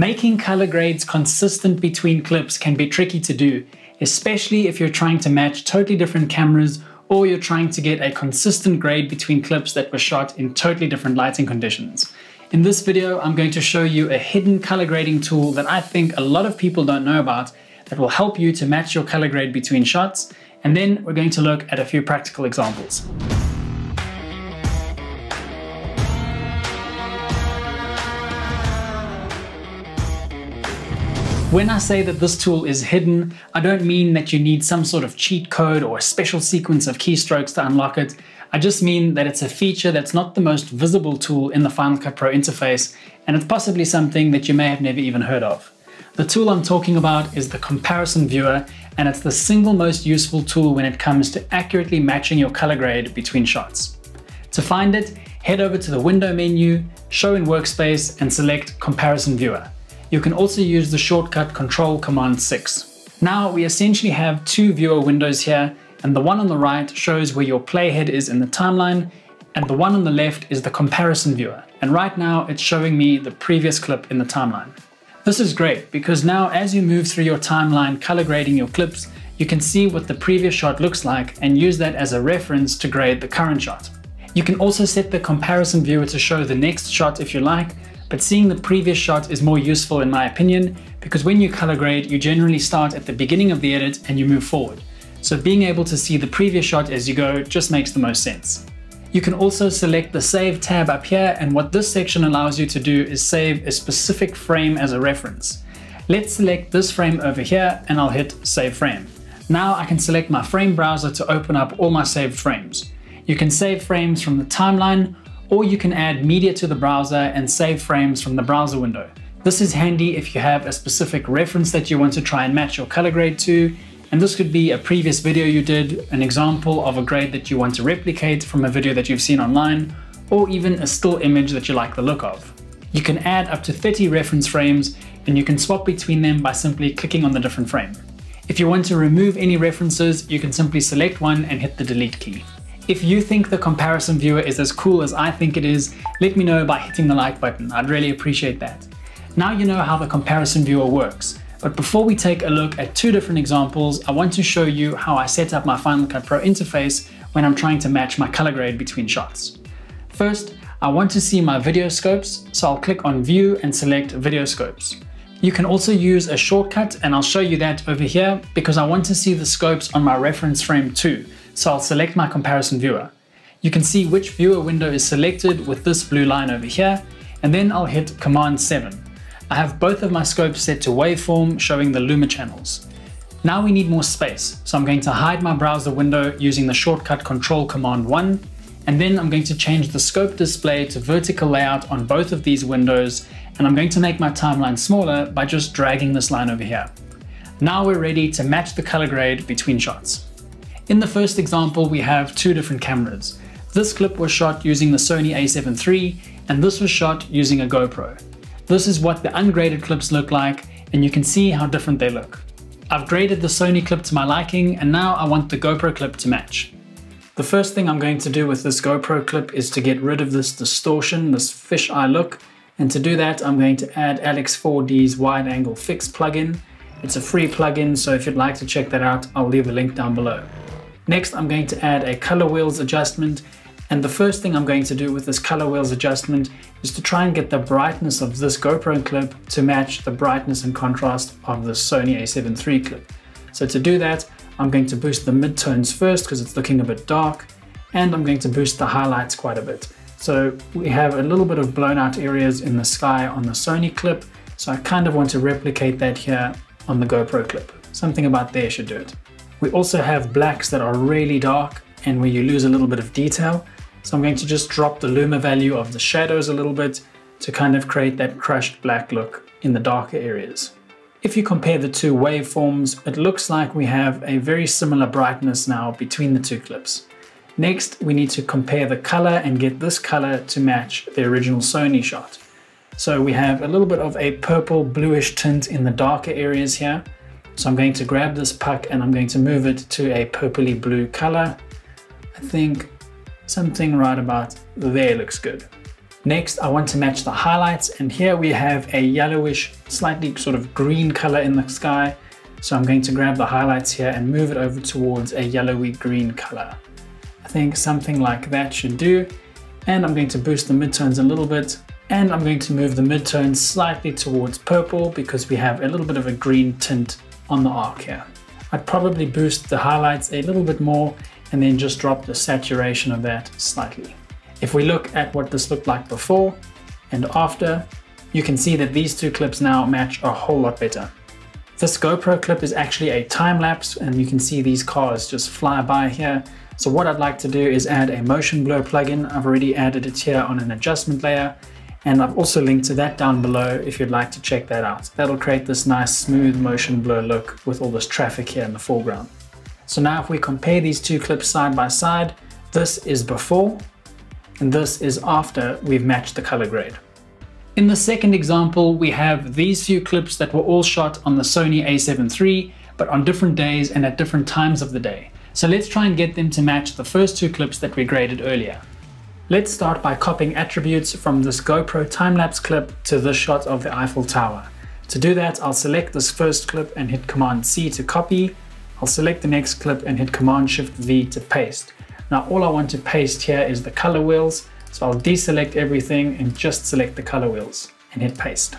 Making color grades consistent between clips can be tricky to do, especially if you're trying to match totally different cameras or you're trying to get a consistent grade between clips that were shot in totally different lighting conditions. In this video, I'm going to show you a hidden color grading tool that I think a lot of people don't know about that will help you to match your color grade between shots, and then we're going to look at a few practical examples. When I say that this tool is hidden, I don't mean that you need some sort of cheat code or a special sequence of keystrokes to unlock it. I just mean that it's a feature that's not the most visible tool in the Final Cut Pro interface, and it's possibly something that you may have never even heard of. The tool I'm talking about is the Comparison Viewer, and it's the single most useful tool when it comes to accurately matching your color grade between shots. To find it, head over to the Window menu, Show in Workspace, and select Comparison Viewer. You can also use the shortcut Ctrl Command 6. Now we essentially have two viewer windows here, and the one on the right shows where your playhead is in the timeline, and the one on the left is the comparison viewer. And right now it's showing me the previous clip in the timeline. This is great because now as you move through your timeline color grading your clips, you can see what the previous shot looks like and use that as a reference to grade the current shot. You can also set the comparison viewer to show the next shot if you like, but seeing the previous shot is more useful in my opinion, because when you color grade, you generally start at the beginning of the edit and you move forward. So being able to see the previous shot as you go just makes the most sense. You can also select the Save tab up here, and what this section allows you to do is save a specific frame as a reference. Let's select this frame over here and I'll hit Save Frame. Now I can select my frame browser to open up all my saved frames. You can save frames from the timeline, or you can add media to the browser and save frames from the browser window. This is handy if you have a specific reference that you want to try and match your color grade to, and this could be a previous video you did, an example of a grade that you want to replicate from a video that you've seen online, or even a still image that you like the look of. You can add up to 30 reference frames, and you can swap between them by simply clicking on the different frame. If you want to remove any references, you can simply select one and hit the delete key. If you think the comparison viewer is as cool as I think it is, let me know by hitting the like button. I'd really appreciate that. Now you know how the comparison viewer works, but before we take a look at two different examples, I want to show you how I set up my Final Cut Pro interface when I'm trying to match my color grade between shots. First, I want to see my video scopes, so I'll click on View and select Video Scopes. You can also use a shortcut, and I'll show you that over here, because I want to see the scopes on my reference frame too. So I'll select my comparison viewer. You can see which viewer window is selected with this blue line over here, and then I'll hit Command 7. I have both of my scopes set to waveform, showing the luma channels. Now we need more space, so I'm going to hide my browser window using the shortcut Ctrl Command 1, and then I'm going to change the scope display to vertical layout on both of these windows, and I'm going to make my timeline smaller by just dragging this line over here. Now we're ready to match the color grade between shots. In the first example, we have two different cameras. This clip was shot using the Sony a7 III, and this was shot using a GoPro. This is what the ungraded clips look like, and you can see how different they look. I've graded the Sony clip to my liking, and now I want the GoPro clip to match. The first thing I'm going to do with this GoPro clip is to get rid of this distortion, this fisheye look, and to do that, I'm going to add Alex4D's Wide Angle Fix plugin. It's a free plugin, so if you'd like to check that out, I'll leave a link down below. Next, I'm going to add a color wheels adjustment, and the first thing I'm going to do with this color wheels adjustment is to try and get the brightness of this GoPro clip to match the brightness and contrast of the Sony a7 III clip. So to do that, I'm going to boost the midtones first because it's looking a bit dark, and I'm going to boost the highlights quite a bit. So we have a little bit of blown out areas in the sky on the Sony clip, so I kind of want to replicate that here on the GoPro clip. Something about there should do it. We also have blacks that are really dark and where you lose a little bit of detail. So I'm going to just drop the luma value of the shadows a little bit to kind of create that crushed black look in the darker areas. If you compare the two waveforms, it looks like we have a very similar brightness now between the two clips. Next, we need to compare the color and get this color to match the original Sony shot. So we have a little bit of a purple bluish tint in the darker areas here. So I'm going to grab this puck and I'm going to move it to a purpley blue color. I think something right about there looks good. Next, I want to match the highlights, and here we have a yellowish, slightly sort of green color in the sky. So I'm going to grab the highlights here and move it over towards a yellowy green color. I think something like that should do. And I'm going to boost the midtones a little bit, and I'm going to move the midtones slightly towards purple because we have a little bit of a green tint on the arc here. I'd probably boost the highlights a little bit more and then just drop the saturation of that slightly. If we look at what this looked like before and after, you can see that these two clips now match a whole lot better. This GoPro clip is actually a time lapse, and you can see these cars just fly by here. So what I'd like to do is add a motion blur plugin. I've already added it here on an adjustment layer, and I've also linked to that down below if you'd like to check that out. That'll create this nice smooth motion blur look with all this traffic here in the foreground. So now if we compare these two clips side by side, this is before, and this is after we've matched the color grade. In the second example, we have these few clips that were all shot on the Sony a7 III, but on different days and at different times of the day. So let's try and get them to match the first two clips that we graded earlier. Let's start by copying attributes from this GoPro time-lapse clip to this shot of the Eiffel Tower. To do that, I'll select this first clip and hit Command-C to copy. I'll select the next clip and hit Command-Shift-V to paste. Now all I want to paste here is the color wheels, so I'll deselect everything and just select the color wheels and hit paste.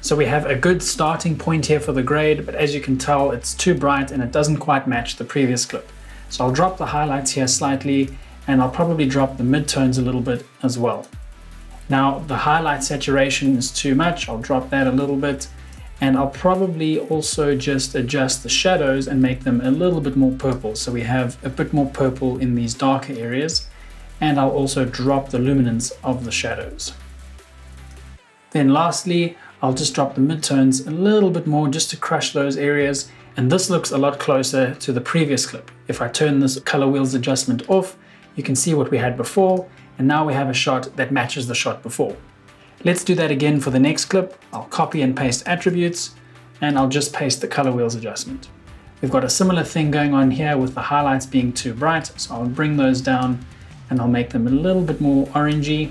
So we have a good starting point here for the grade, but as you can tell, it's too bright and it doesn't quite match the previous clip. So I'll drop the highlights here slightly, and I'll probably drop the midtones a little bit as well. Now the highlight saturation is too much, I'll drop that a little bit, and I'll probably also just adjust the shadows and make them a little bit more purple. So we have a bit more purple in these darker areas, and I'll also drop the luminance of the shadows. Then lastly, I'll just drop the midtones a little bit more just to crush those areas. And this looks a lot closer to the previous clip. If I turn this color wheels adjustment off, you can see what we had before, and now we have a shot that matches the shot before. Let's do that again for the next clip. I'll copy and paste attributes, and I'll just paste the color wheels adjustment. We've got a similar thing going on here with the highlights being too bright, so I'll bring those down and I'll make them a little bit more orangey,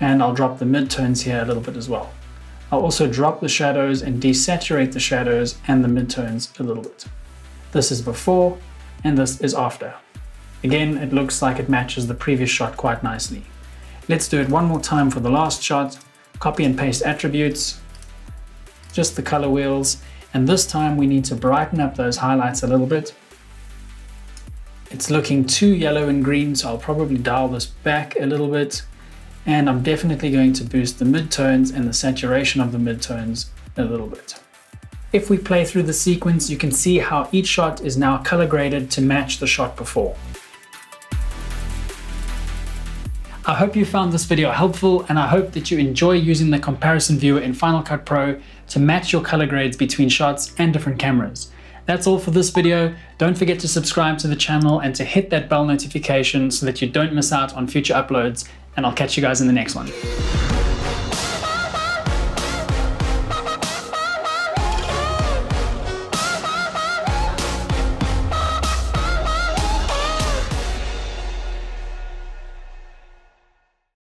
and I'll drop the midtones here a little bit as well. I'll also drop the shadows and desaturate the shadows and the midtones a little bit. This is before, and this is after. Again, it looks like it matches the previous shot quite nicely. Let's do it one more time for the last shot. Copy and paste attributes, just the color wheels, and this time we need to brighten up those highlights a little bit. It's looking too yellow and green, so I'll probably dial this back a little bit, and I'm definitely going to boost the midtones and the saturation of the midtones a little bit. If we play through the sequence, you can see how each shot is now color graded to match the shot before. I hope you found this video helpful, and I hope that you enjoy using the Comparison Viewer in Final Cut Pro to match your color grades between shots and different cameras. That's all for this video. Don't forget to subscribe to the channel and to hit that bell notification so that you don't miss out on future uploads, and I'll catch you guys in the next one.